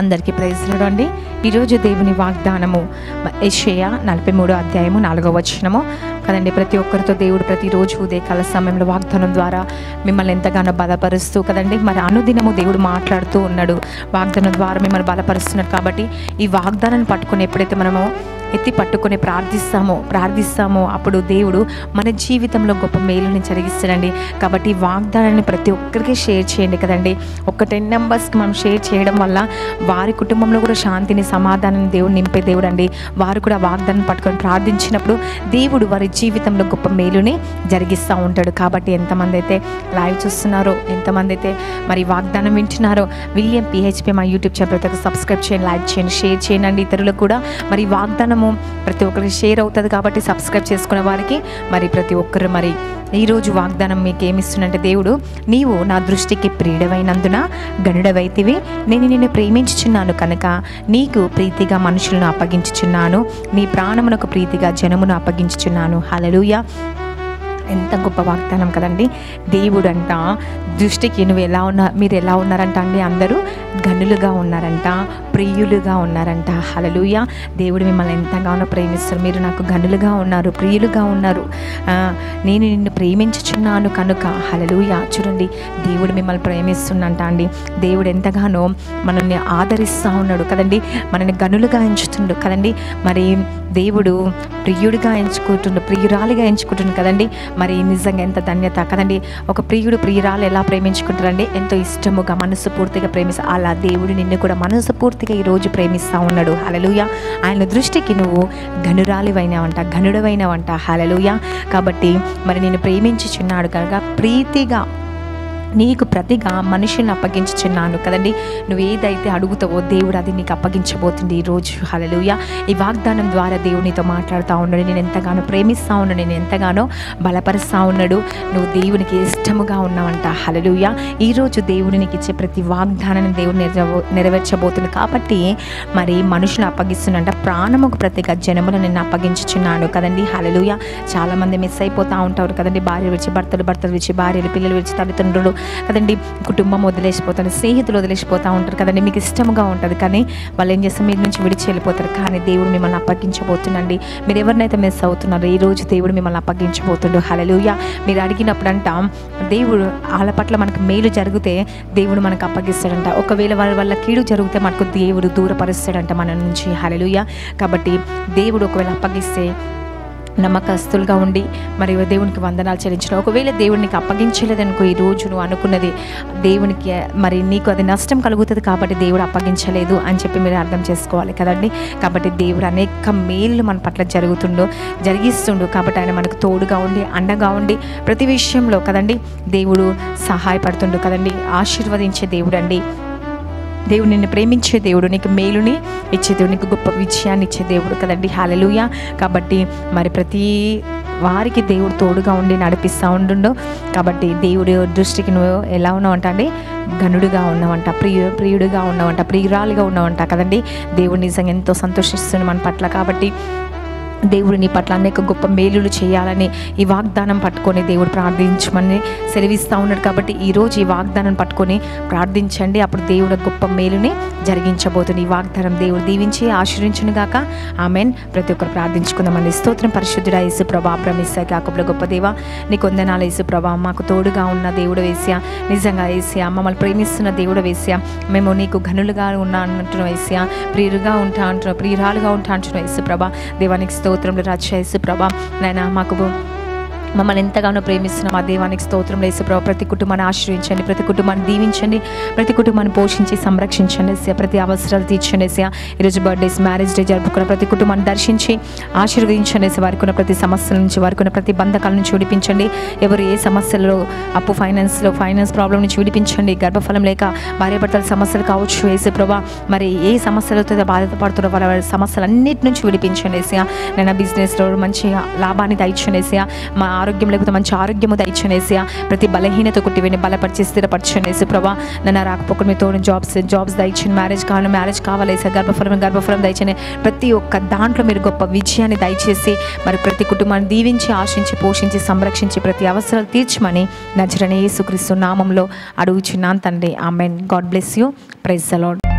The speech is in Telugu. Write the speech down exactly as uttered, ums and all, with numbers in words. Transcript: అందరికీ ప్రైజ్ రండి. ఈరోజు దేవుని వాగ్దానము యెషయా నలభై మూడో అధ్యాయము నాలుగో వచనము కదండి. ప్రతి ఒక్కరితో దేవుడు ప్రతిరోజు ఉదయకాల సమయంలో వాగ్దానం ద్వారా మిమ్మల్ని ఎంతగానో బలపరుస్తూ కదండి, మరి అనుదినము దేవుడు మాట్లాడుతూ ఉన్నాడు, వాగ్దానం ద్వారా మిమ్మల్ని బలపరుస్తున్నాడు. కాబట్టి ఈ వాగ్దానాన్ని పట్టుకుని ఎప్పుడైతే మనము ఎత్తి పట్టుకొని ప్రార్థిస్తామో ప్రార్థిస్తామో అప్పుడు దేవుడు మన జీవితంలో గొప్ప మేలుని జరిగిస్తాడండి. కాబట్టి ఈ వాగ్దానాన్ని ప్రతి ఒక్కరికి షేర్ చేయండి కదండి. ఒక టెన్ మెంబర్స్కి మనం షేర్ చేయడం వల్ల వారి కుటుంబంలో కూడా శాంతిని సమాధానాన్ని దేవుడు నింపే దేవుడు అండి. వారు కూడా వాగ్దానం పట్టుకొని ప్రార్థించినప్పుడు దేవుడు వారి జీవితంలో గొప్ప మేలుని జరిగిస్తూ ఉంటాడు. కాబట్టి ఎంతమంది అయితే లైవ్ చూస్తున్నారో, ఎంతమంది అయితే మరి వాగ్దానం వింటున్నారో, విలియం పిహెచ్పి మా యూట్యూబ్ ఛానల్ సబ్స్క్రైబ్ చేయండి, లైక్ చేయండి, షేర్ చేయండి. ఇతరులకు కూడా మరి వాగ్దానం ప్రతి ఒక్కరికి షేర్ అవుతుంది. కాబట్టి సబ్స్క్రైబ్ చేసుకునే వారికి మరి ప్రతి ఒక్కరు మరి ఈరోజు వాగ్దానం మీకు ఏమిస్తుందంటే, దేవుడు నీవు నా దృష్టికి ప్రియుడవైనందున గనుడవైతివి, నేను నిన్ను ప్రేమించుచున్నాను కనుక నీకు ప్రీతిగా మనుషులను అప్పగించుచున్నాను, నీ ప్రాణమునకు ప్రీతిగా జనమును అప్పగించుచున్నాను. హల్లెలూయా. ఎంత గొప్ప వాగ్దానం కదండి. దేవుడు అంట దృష్టికి నువ్వు ఎలా ఉన్నా మీరు ఎలా ఉన్నారంట అండి, అందరూ గనులుగా ఉన్నారంట, ప్రియులుగా ఉన్నారంట. హల్లెలూయా. దేవుడు మిమ్మల్ని ఎంతగానో ప్రేమిస్తారు. మీరు నాకు గనులుగా ఉన్నారు, ప్రియులుగా ఉన్నారు, నేను నిన్ను ప్రేమించుచున్నాను కనుక. హల్లెలూయా. చూడండి, దేవుడు మిమ్మల్ని ప్రేమిస్తున్నంట అండి. దేవుడు ఎంతగానో మనల్ని ఆదరిస్తూ ఉన్నాడు కదండి, మనల్ని గనులుగా ఎంచుతుండు కదండి. మరి దేవుడు ప్రియుడిగా ఎంచుకుంటుండు, ప్రియురాలిగా ఎంచుకుంటుండు కదండి. మరి నిజంగా ఎంత ధన్యత కదండి. ఒక ప్రియుడు ప్రియురాలు ఎలా ప్రేమించుకుంటారండి, ఎంతో ఇష్టముగా మనసు పూర్తిగా ప్రేమిస్తా. అలా దేవుడు నిన్ను కూడా మనసు పూర్తిగా ఈరోజు ప్రేమిస్తూ ఉన్నాడు. హల్లెలూయా. ఆయన దృష్టికి నువ్వు గనురాలివైనవంట, గనుడవైనవంట. హల్లెలూయా. కాబట్టి మరి నేను ప్రేమించుచున్నాడు కనుక ప్రీతిగా నీకు ప్రతిగా మనిషిని అప్పగించుచున్నాను కదండి. నువ్వు ఏదైతే అడుగుతావో దేవుడు అది నీకు అప్పగించబోతుంది ఈరోజు. హల్లెలూయా. ఈ వాగ్దానం ద్వారా దేవుడు నీతో మాట్లాడుతూ ఉన్నాడు. నేను ఎంతగానో ప్రేమిస్తూ ఉన్నాడు, నేను ఎంతగానో బలపరుస్తూ ఉన్నాడు. నువ్వు దేవునికి ఇష్టముగా ఉన్నావంట. హల్లెలూయా. ఈరోజు దేవుడు నీకు ఇచ్చే ప్రతి వాగ్దానాన్ని దేవుడు నెరవేర్చబోతుంది. కాబట్టి మరి మనుషులు అప్పగిస్తున్నంట, ప్రాణముకు ప్రతిగా జనములు నేను అప్పగించుచున్నాను కదండి. హల్లెలూయా. చాలామంది మిస్ అయిపోతూ ఉంటారు కదండి. భార్య విడిచి భర్తలు, భర్తలు విడిచి భార్యలు, పిల్లలు విడిచి తల్లిదండ్రులు కదండి. కుటుంబం వదిలేసిపోతారు, స్నేహితులు వదిలేసిపోతూ ఉంటారు కదండి. మీకు ఇష్టముగా ఉంటుంది కానీ వాళ్ళు ఏం చేస్తారు, మీరు నుంచి విడిచి వెళ్ళిపోతారు. కానీ దేవుడు మిమ్మల్ని అప్పగించబోతుండండి. మీరు ఎవరినైతే మిస్ అవుతున్నారో ఈరోజు దేవుడు మిమ్మల్ని అప్పగించబోతుండు. హల్లెలూయా. మీరు అడిగినప్పుడంట దేవుడు వాళ్ళ పట్ల మనకు మేలు జరిగితే దేవుడు మనకు అప్పగిస్తాడంట. ఒకవేళ వాళ్ళ వల్ల కీడు జరిగితే మనకు దేవుడు దూరపరుస్తాడంట మన నుంచి. హల్లెలూయా. కాబట్టి దేవుడు ఒకవేళ అప్పగిస్తే నమ్మకస్తులుగా ఉండి మరి దేవునికి వందనాలు చెల్లించడం. ఒకవేళ దేవునికి అప్పగించలేదనుకో, ఈ రోజు నువ్వు అనుకున్నది దేవునికి మరి నీకు అది నష్టం కలుగుతుంది కాబట్టి దేవుడు అప్పగించలేదు అని చెప్పి మీరు అర్థం చేసుకోవాలి కదండి. కాబట్టి దేవుడు అనేక మేలు మన పట్ల జరుగుతుండు జరిగిస్తుండు కాబట్టి ఆయన మనకు తోడుగా ఉండి అండగా ఉండి ప్రతి విషయంలో కదండి దేవుడు సహాయపడుతుండు కదండి. ఆశీర్వదించే దేవుడు అండి. దేవుడు నిన్ను ప్రేమించే దేవుడు, నీకు మేలుని ఇచ్చే దేవుడు, నీకు గొప్ప విజయాన్ని ఇచ్చే దేవుడు కదండి. హల్లెలూయా. కాబట్టి మరి ప్రతి వారికి దేవుడు తోడుగా ఉండి నడిపిస్తూ ఉండు. కాబట్టి దేవుడి దృష్టికి నువ్వు ఎలా ఉన్నావంట అండి, గనుడుగా ఉన్నావంట, ప్రియ ప్రియుడిగా ఉన్నావంట, ప్రియురాలుగా ఉన్నావంట కదండి. దేవుడు నిజంగా ఎంతో సంతోషిస్తుంది మన పట్ల. కాబట్టి దేవుడు నీ పట్ల అనేక గొప్ప మేలులు చేయాలని ఈ వాగ్దానం పట్టుకొని దేవుడు ప్రార్థించమని సెలవిస్తూ ఉన్నాడు. కాబట్టి ఈరోజు ఈ వాగ్దానం పట్టుకొని ప్రార్థించండి, అప్పుడు దేవుడు గొప్ప మేలుని జరిగించబోతుంది. ఈ వాగ్దానం దేవుడు దీవించి ఆశీర్వించును గాక. ఆమెన్. ప్రతి ఒక్కరు ప్రార్థించుకుందామండి. స్తోత్రం. పరిశుద్ధుడా యేసు ప్రభా, ప్రమిసా కాకుల గొప్ప దేవా, నీకు వందనాలు యేసు ప్రభా. మాకు తోడుగా ఉన్న దేవుడు వేసియా, నిజంగా వేసియా, మమ్మల్ని ప్రేమిస్తున్న దేవుడు వేసియా. మేము నీకు ఘనులుగా ఉన్నా అంటున్న వేసియా, ప్రియులుగా ఉంటా అంటున్నావు, ప్రియురాలుగా ఉంటా అంటున్నావు యేసు ప్రభా. దేవానికి స్తోత్రంలో రాజా యేసు ప్రభా. నాయనా మాకు మమ్మల్ని ఎంతగానో ప్రేమిస్తున్నాం ఆ దేవానికి స్తోత్రంలో యేసు ప్రభా. ప్రతి కుటుంబాన్ని ఆశ్రయించండి, ప్రతి కుటుంబాన్ని దీవించండి, ప్రతి కుటుంబాన్ని పోషించి సంరక్షించండి యేసయ్యా. ప్రతి అవసరాలు తీర్చండి యేసయ్యా. ఈరోజు బర్త్డేస్, మ్యారేజ్ డే జరుపుకున్న ప్రతి కుటుంబాన్ని దర్శించి ఆశీర్వదించండి యేసయ్యా. వారికి ఉన్న ప్రతి సమస్యల నుంచి, వారికి ఉన్న ప్రతి బంధకాల నుంచి విడిపించండి. ఎవరు ఏ సమస్యలో అప్పు, ఫైనాన్స్లో ఫైనాన్స్ ప్రాబ్లం నుంచి విడిపించండి. గర్భఫలం లేక భార్యాభర్తల సమస్యలు కావచ్చు యేసు ప్రభా. మరి ఏ సమస్యలతో బాధపడుతున్న వాళ్ళ సమస్యలన్నిటి నుంచి విడిపించండి యేసయ్యా. నేను బిజినెస్లో మంచి లాభాన్ని దయచండి యేసయ్యా. మా ఆరోగ్యం లేకపోతే మంచి ఆరోగ్యము దయచేసేయా. ప్రతి బలహీనత కొట్టివేని బలపరిచి స్థిరపరచనేసి ప్రభా. నన్ను రాకపోకుండా తోడు జాబ్స్ జాబ్స్ దయచేయండి, మ్యారేజ్ కావాలి మ్యారేజ్ కావాలేసా, గర్భఫలం గర్భఫలం దయచేయండి. ప్రతి ఒక్క దాంట్లో మీరు గొప్ప విజయాన్ని దయచేసి మరి ప్రతి కుటుంబాన్ని దీవించి ఆశించి పోషించి సంరక్షించి ప్రతి అవసరాలు తీర్చమని నజరేయుడైన యేసుక్రీస్తు నామంలో అడుగుచున్నాను తండ్రి. Amen. God bless you. Praise the lord.